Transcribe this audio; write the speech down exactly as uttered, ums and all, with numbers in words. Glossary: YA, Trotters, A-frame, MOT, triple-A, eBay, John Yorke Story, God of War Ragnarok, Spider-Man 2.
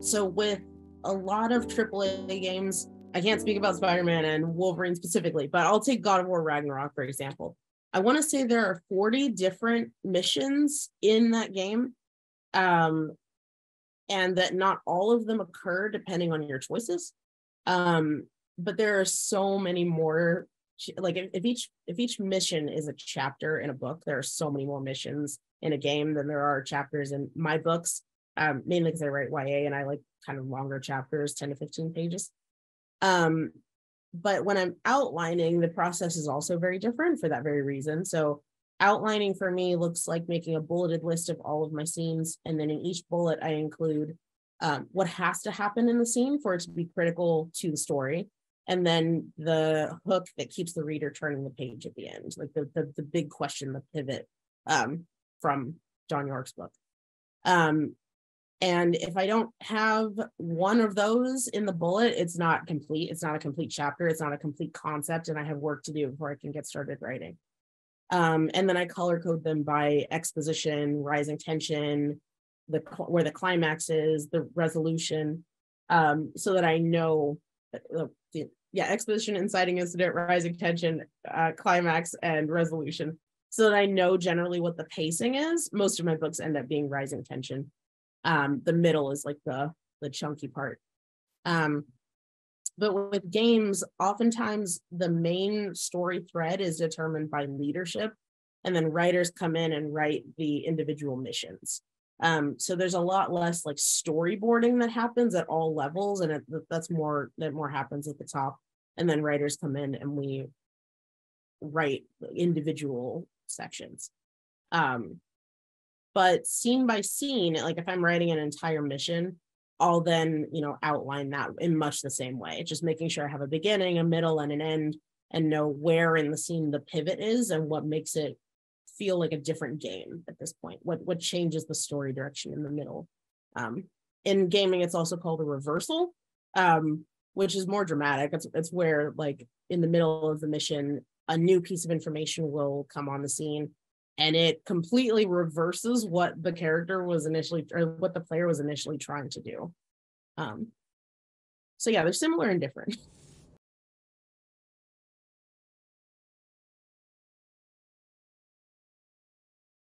So with a lot of triple A games, I can't speak about Spider-Man and Wolverine specifically, but I'll take God of War Ragnarok, for example. I want to say there are forty different missions in that game, um, and that not all of them occur depending on your choices. Um, but there are so many more. Like if each if each mission is a chapter in a book, there are so many more missions in a game than there are chapters in my books, um, mainly because I write Y A and I like kind of longer chapters, ten to fifteen pages. Um, but when I'm outlining, the process is also very different for that very reason. So outlining for me looks like making a bulleted list of all of my scenes. And then in each bullet, I include um, what has to happen in the scene for it to be critical to the story. And then the hook that keeps the reader turning the page at the end, like the the, the big question, the pivot um, from John Yorke's book. Um, And if I don't have one of those in the bullet, it's not complete. It's not a complete chapter. It's not a complete concept. And I have work to do before I can get started writing. Um, and then I color code them by exposition, rising tension, the where the climax is, the resolution, um, so that I know, uh, yeah, exposition, inciting incident, rising tension, uh, climax, and resolution, so that I know generally what the pacing is. Most of my books end up being rising tension. Um, the middle is like the, the chunky part. Um, but with games, oftentimes the main story thread is determined by leadership, and then writers come in and write the individual missions. Um, so there's a lot less like storyboarding that happens at all levels, and it, that's more, that more happens at the top. And then writers come in and we write individual sections. Um, But scene by scene, like if I'm writing an entire mission, I'll then, you know, outline that in much the same way. Just making sure I have a beginning, a middle, and an end, and know where in the scene the pivot is and what makes it feel like a different game at this point. What what changes the story direction in the middle? Um, in gaming, it's also called a reversal, um, which is more dramatic. It's it's where like in the middle of the mission, a new piece of information will come on the scene. And it completely reverses what the character was initially, or what the player was initially trying to do. Um, so yeah, they're similar and different.